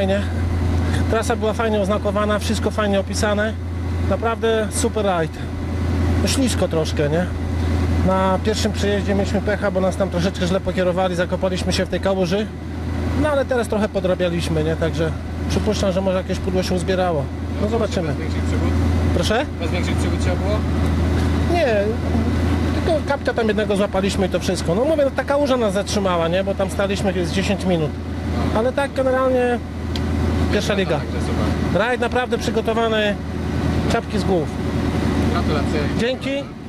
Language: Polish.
fajnie. Trasa była fajnie oznakowana, wszystko fajnie opisane. Naprawdę super rajd. Ślisko troszkę, nie? Na pierwszym przejeździe mieliśmy pecha, bo nas tam troszeczkę źle pokierowali, zakopaliśmy się w tej kałuży. No ale teraz trochę podrabialiśmy, nie? Także przypuszczam, że może jakieś pudło się uzbierało. No zobaczymy. Bez większych przygód? Proszę? Bez większych przygód trzeba było? Nie. Tylko kapcia tam jednego złapaliśmy i to wszystko. No mówię, no, ta kałuża nas zatrzymała, nie? Bo tam staliśmy z 10 minut. Ale tak generalnie pierwsza liga. Rajd naprawdę przygotowany. Czapki z głów. Gratulacje. Dzięki.